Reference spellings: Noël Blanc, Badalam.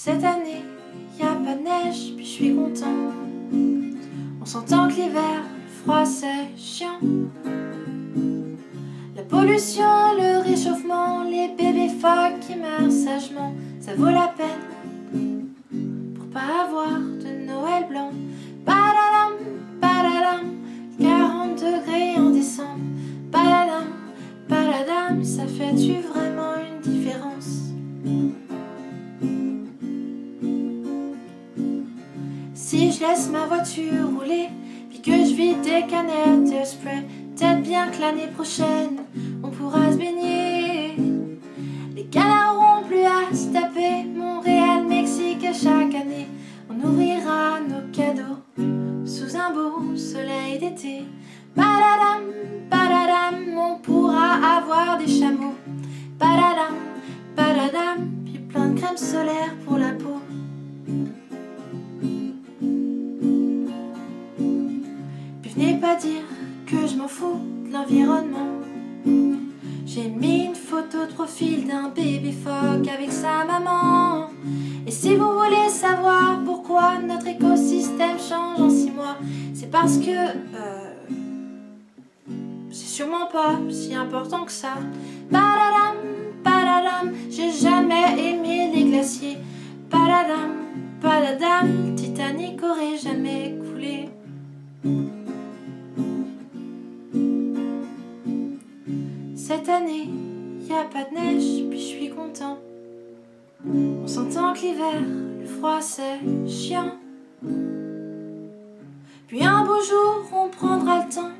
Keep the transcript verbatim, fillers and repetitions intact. Cette année, y a pas de neige, puis je suis content. On s'entend que l'hiver, le froid c'est chiant. La pollution, le réchauffement, les bébés phoques qui meurent sagement, ça vaut la peine pour pas avoir de Noël blanc. Badalam, badalam, quarante degrés en décembre. Badalam, badalam, ça fait-tu vraiment une différence? Si je laisse ma voiture rouler, puis que je vide des canettes de spray, peut-être bien que l'année prochaine, on pourra se baigner. Les canards auront plus à se taper, Montréal, Mexique, à chaque année, on ouvrira nos cadeaux sous un beau soleil d'été. Badalam, badalam, on pourra avoir des chameaux. Badalam, badalam, puis plein de crème solaire pour la peau. Venez pas dire que je m'en fous de l'environnement. J'ai mis une photo de profil d'un bébé phoque avec sa maman. Et si vous voulez savoir pourquoi notre écosystème change en six mois, c'est parce que euh, c'est sûrement pas si important que ça. Badalam, badalam, j'ai jamais aimé les glaciers. Badalam, badalam, le Titanic aurait jamais coulé. Cette année, y a pas de neige, puis je suis content. On s'entend que l'hiver, le froid c'est chiant. Puis un beau jour, on prendra le temps